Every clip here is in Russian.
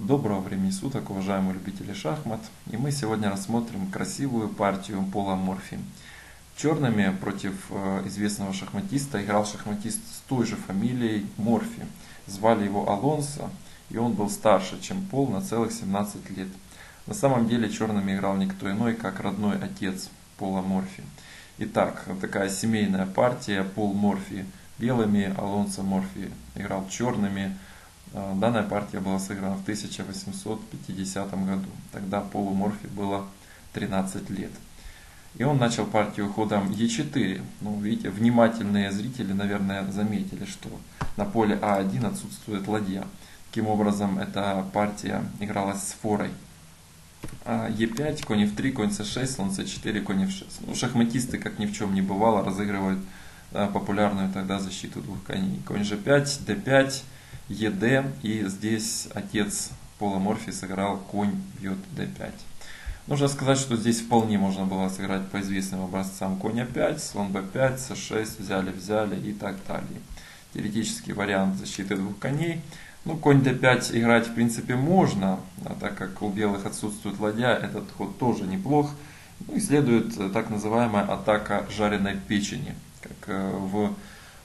Доброго времени суток, уважаемые любители шахмат, и мы сегодня рассмотрим красивую партию Пола Морфи. Черными против известного шахматиста играл шахматист с той же фамилией Морфи. Звали его Алонсо, и он был старше, чем Пол, на целых 17 лет. На самом деле черными играл никто иной, как родной отец Пола Морфи. Итак, такая семейная партия: Пол Морфи белыми, Алонсо Морфи играл черными. Данная партия была сыграна в 1850 году, тогда Полу Морфи было 13 лет. И он начал партию ходом Е4. Ну, видите, внимательные зрители, наверное, заметили, что на поле А1 отсутствует ладья. Таким образом, эта партия игралась с форой. Е5, конь F3, конь С6, слон С4, конь F6. Ну, шахматисты, как ни в чем не бывало, разыгрывают популярную тогда защиту двух коней. Конь G5, D5. ЕД, и здесь отец Пола Морфи сыграл конь бьет d5. Нужно сказать, что здесь вполне можно было сыграть по известным образцам: конь a5, слон b5, c6, взяли-взяли и так далее. Теоретический вариант защиты двух коней. Ну, конь d5 играть в принципе можно, а так как у белых отсутствует ладья, этот ход тоже неплох. Ну и следует так называемая атака жареной печени, как в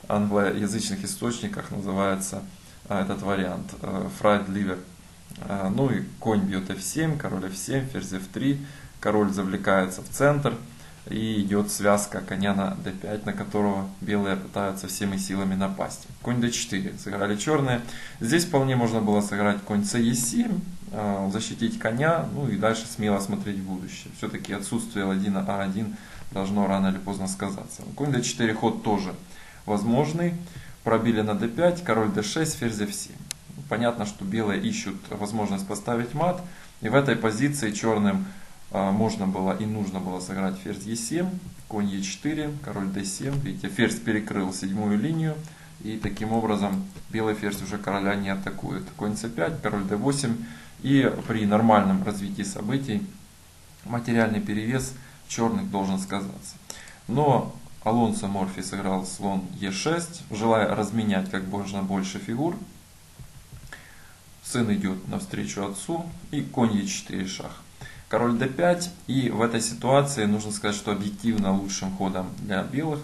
англоязычных источниках называется этот вариант, fried liver. Ну и конь бьет f7, король f7, ферзь f3, король завлекается в центр, и идет связка коня на d5, на которого белые пытаются всеми силами напасть. Конь d4 сыграли черные. Здесь вполне можно было сыграть конь ce7, защитить коня, ну и дальше смело смотреть в будущее. Все-таки отсутствие ладьи на a1 должно рано или поздно сказаться. Конь d4 ход тоже возможный. Пробили на d5, король d6, ферзь f7. Понятно, что белые ищут возможность поставить мат. И в этой позиции черным можно было и нужно было сыграть ферзь e7, конь e4, король d7. Видите, ферзь перекрыл седьмую линию. И таким образом белый ферзь уже короля не атакует. Конь c5, король d8. И при нормальном развитии событий материальный перевес черных должен сказаться. Но Алонсо Морфи сыграл слон Е6, желая разменять как можно больше фигур. Сын идет навстречу отцу, и конь Е4 шах. Король d5, и в этой ситуации нужно сказать, что объективно лучшим ходом для белых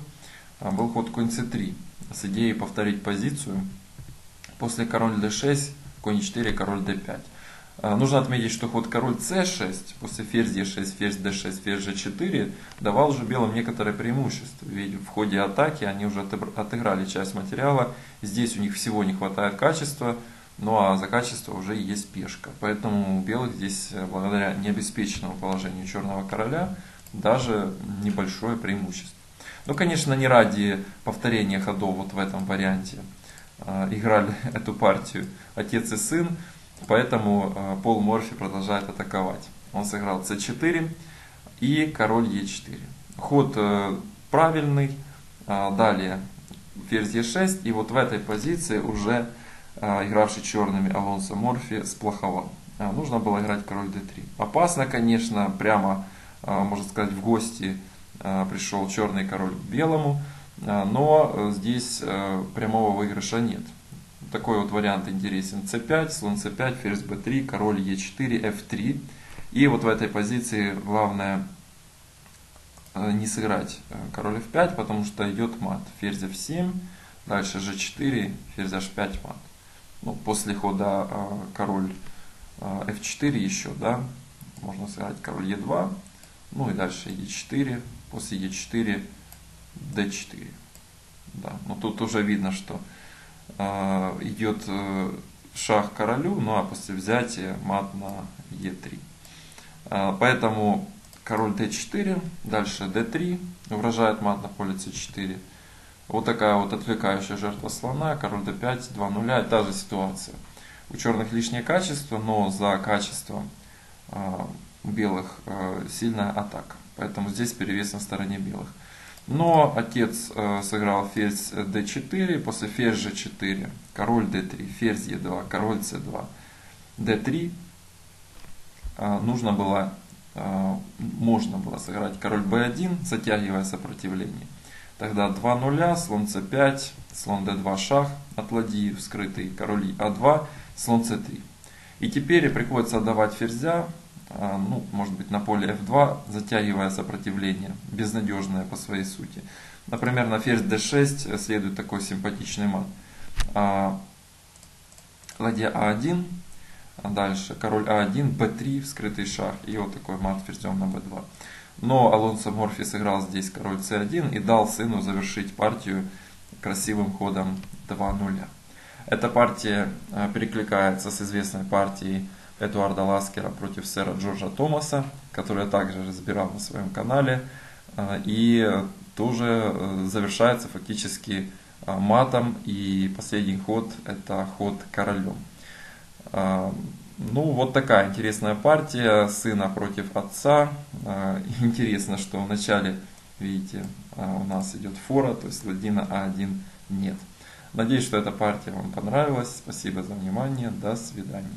был ход конь c3. С идеей повторить позицию после король d6, конь e4, король d5. Нужно отметить, что ход король c6, после ферзь e6, ферзь d6, ферзь g4 давал уже белым некоторое преимущество. Ведь в ходе атаки они уже отыграли часть материала. Здесь у них всего не хватает качества, ну а за качество уже есть пешка. Поэтому у белых здесь, благодаря необеспеченному положению черного короля, даже небольшое преимущество. Но, конечно, не ради повторения ходов вот в этом варианте играли эту партию отец и сын. Поэтому Пол Морфи продолжает атаковать. Он сыграл c4 и король e4. Ход правильный. Далее ферзь e6. И вот в этой позиции уже игравший черными Алонсо Морфи сплоховал. Нужно было играть король d3. Опасно, конечно. Прямо, можно сказать, в гости пришел черный король к белому. Но здесь прямого выигрыша нет. Такой вот вариант интересен: c5, слон c5, ферзь b3, король e4, f3. И вот в этой позиции главное не сыграть король f5, потому что идет мат. Ферзь f7, дальше g4, ферзь h5, мат. Ну, после хода король f4 еще, да, можно сыграть король e2, ну и дальше e4, после e4, d4. Да, но тут уже видно, что идет шах королю, ну а после взятия мат на Е3. Поэтому король d4, дальше d3, угрожает мат на поле c4. Вот такая вот отвлекающая жертва слона, король d5, 2 нуля, и та же ситуация. У черных лишнее качество, но за качеством у белых сильная атака. Поэтому здесь перевес на стороне белых. Но отец сыграл ферзь d4, после ферзь g4, король d3, ферзь e2, король c2, d3. Можно было сыграть король b1, затягивая сопротивление. Тогда 2 нуля, слон c5, слон d2 шах от ладьи вскрытый, король a2, слон c3. И теперь приходится отдавать ферзя, ну, может быть, на поле f2, затягивая сопротивление, безнадежное по своей сути. Например, на ферзь d6 следует такой симпатичный мат. Ладья a1, дальше король a1, b3, вскрытый шах, и вот такой мат ферзем на b2. Но Алонсо Морфи сыграл здесь король c1 и дал сыну завершить партию красивым ходом 2-0. Эта партия перекликается с известной партией Эдуарда Ласкера против сэра Джорджа Томаса, которую я также разбирал на своем канале, и тоже завершается фактически матом, и последний ход – это ход королем. Ну, вот такая интересная партия сына против отца. Интересно, что в начале, видите, у нас идет фора, то есть ладьи на А1 нет. Надеюсь, что эта партия вам понравилась. Спасибо за внимание. До свидания.